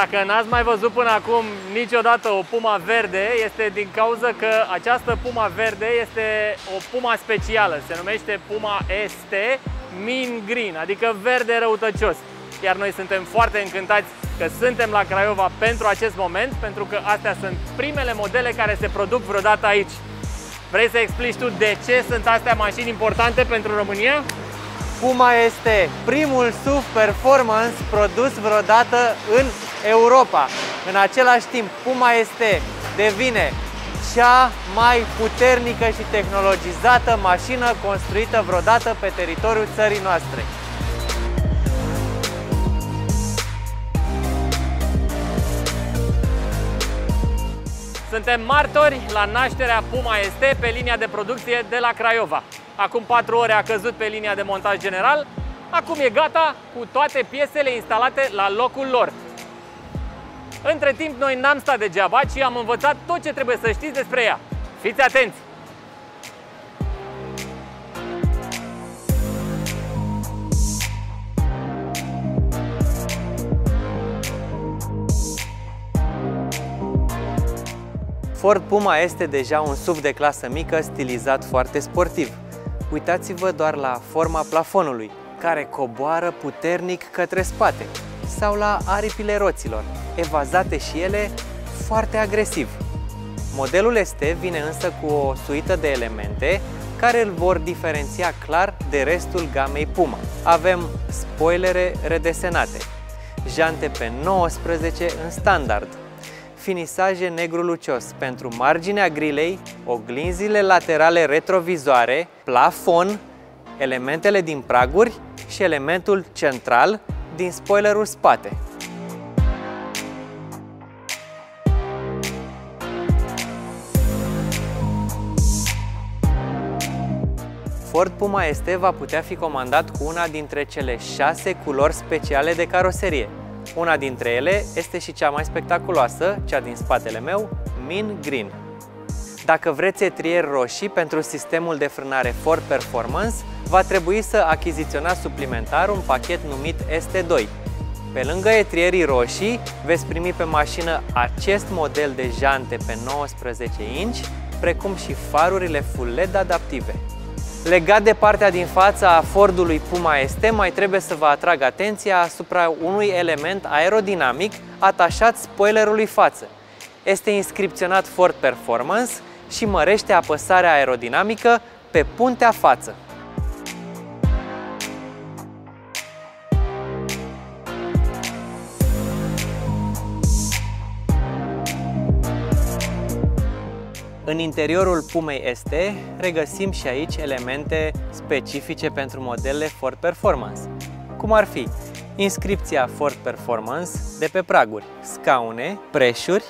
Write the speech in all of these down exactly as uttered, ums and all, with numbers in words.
Dacă n-ați mai văzut până acum niciodată o Puma verde, este din cauza că această Puma verde este o Puma specială. Se numește Puma S T Mean Green, adică verde răutăcios. Iar noi suntem foarte încântați că suntem la Craiova pentru acest moment, pentru că astea sunt primele modele care se produc vreodată aici. Vrei să explici tu de ce sunt astea mașini importante pentru România? Puma este primul S U V Performance produs vreodată în Europa. În același timp, Puma S T devine cea mai puternică și tehnologizată mașină construită vreodată pe teritoriul țării noastre. Suntem martori la nașterea Puma S T pe linia de producție de la Craiova. Acum patru ore a căzut pe linia de montaj general, acum e gata cu toate piesele instalate la locul lor. Între timp, noi n-am stat degeaba, ci am învățat tot ce trebuie să știți despre ea. Fiți atenți! Ford Puma este deja un S U V de clasă mică, stilizat foarte sportiv. Uitați-vă doar la forma plafonului, care coboară puternic către spate, sau la aripile roților, evazate și ele foarte agresiv. Modelul S T vine însă cu o suită de elemente care îl vor diferenția clar de restul gamei Puma. Avem spoilere redesenate, jante pe nouăsprezece în standard, finisaje negru-lucios pentru marginea grilei, oglinzile laterale retrovizoare, plafon, elementele din praguri și elementul central din spoilerul spate. Ford Puma S T va putea fi comandat cu una dintre cele șase culori speciale de caroserie. Una dintre ele este și cea mai spectaculoasă, cea din spatele meu, Mean Green. Dacă vreți etrieri roșii pentru sistemul de frânare Ford Performance, va trebui să achiziționați suplimentar un pachet numit S T doi. Pe lângă etrierii roșii, veți primi pe mașină acest model de jante pe nouăsprezece inci, precum și farurile full L E D adaptive. Legat de partea din fața a Fordului Puma S T, mai trebuie să vă atrag atenția asupra unui element aerodinamic atașat spoilerului față. Este inscripționat Ford Performance și mărește apăsarea aerodinamică pe puntea față. În interiorul Pumei S T regăsim și aici elemente specifice pentru modelele Ford Performance, cum ar fi inscripția Ford Performance de pe praguri, scaune, preșuri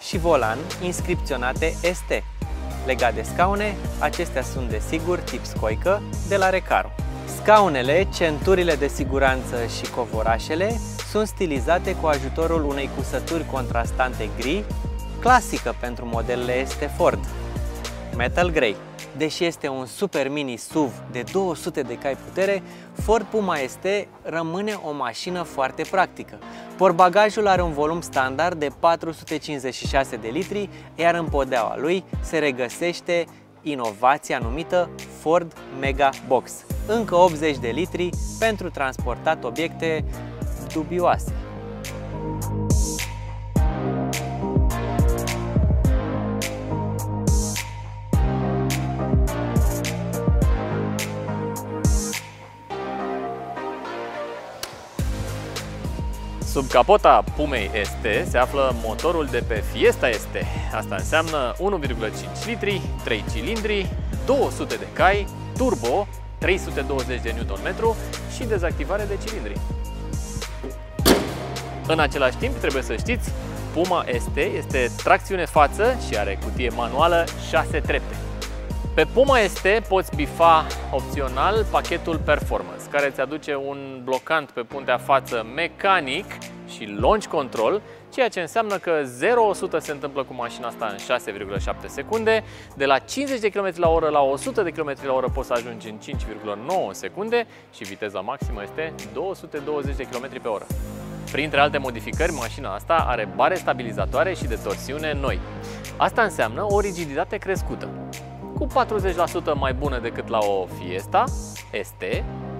și volan inscripționate S T. Legat de scaune, acestea sunt desigur tip scoică de la Recaro. Scaunele, centurile de siguranță și covorașele sunt stilizate cu ajutorul unei cusături contrastante gri, clasică pentru modelele S T Ford, Metal Grey. Deși este un super mini S U V de două sute de cai putere, Ford Puma S T rămâne o mașină foarte practică. Portbagajul are un volum standard de patru sute cincizeci și șase de litri, iar în podeaua lui se regăsește inovația numită Ford Mega Box, încă optzeci de litri pentru transportat obiecte dubioase. Sub capota Pumei S T se află motorul de pe Fiesta S T. Asta înseamnă unu virgulă cinci litri, trei cilindri, două sute de cai, turbo, trei sute douăzeci de newton metri și dezactivare de cilindri. În același timp, trebuie să știți, Puma S T este tracțiune față și are cutie manuală șase trepte. Pe Puma S T poți bifa opțional pachetul Performance, care îți aduce un blocant pe puntea față mecanic și launch control, ceea ce înseamnă că zero la o sută se întâmplă cu mașina asta în șase virgulă șapte secunde, de la cincizeci de kilometri la oră la o sută de kilometri la oră poți să ajungi în cinci virgulă nouă secunde și viteza maximă este două sute douăzeci de kilometri pe oră. Printre alte modificări, mașina asta are bare stabilizatoare și de torsiune noi. Asta înseamnă o rigiditate crescută, cu patruzeci la sută mai bună decât la o Fiesta S T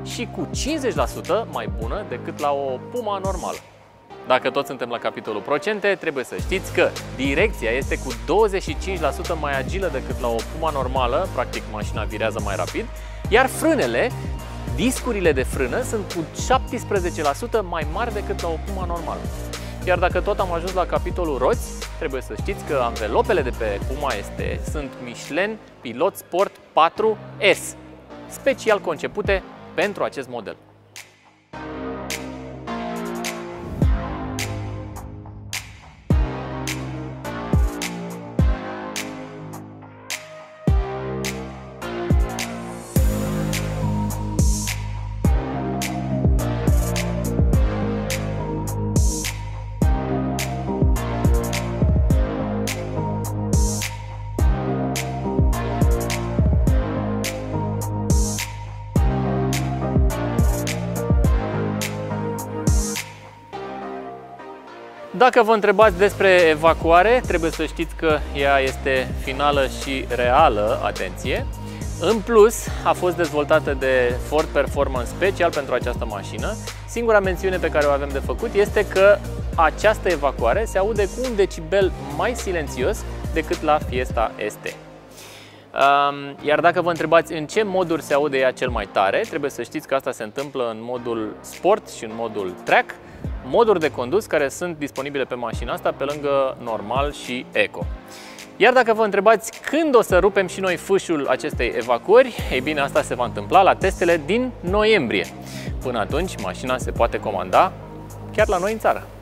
și cu cincizeci la sută mai bună decât la o Puma normală. Dacă toți suntem la capitolul procente, trebuie să știți că direcția este cu douăzeci și cinci la sută mai agilă decât la o Puma normală, practic mașina virează mai rapid, iar frânele, discurile de frână sunt cu șaptesprezece la sută mai mari decât la o Puma normală. Iar dacă tot am ajuns la capitolul roți, trebuie să știți că anvelopele de pe Puma S T sunt Michelin Pilot Sport patru S, special concepute pentru acest model. Dacă vă întrebați despre evacuare, trebuie să știți că ea este finală și reală, atenție! În plus, a fost dezvoltată de Ford Performance special pentru această mașină. Singura mențiune pe care o avem de făcut este că această evacuare se aude cu un decibel mai silențios decât la Fiesta S T. Iar dacă vă întrebați în ce moduri se aude ea cel mai tare, trebuie să știți că asta se întâmplă în modul Sport și în modul Track, moduri de condus care sunt disponibile pe mașina asta, pe lângă normal și eco. Iar dacă vă întrebați când o să rupem și noi fâșul acestei evacuări, ei bine, asta se va întâmpla la testele din noiembrie. Până atunci, mașina se poate comanda chiar la noi în țară.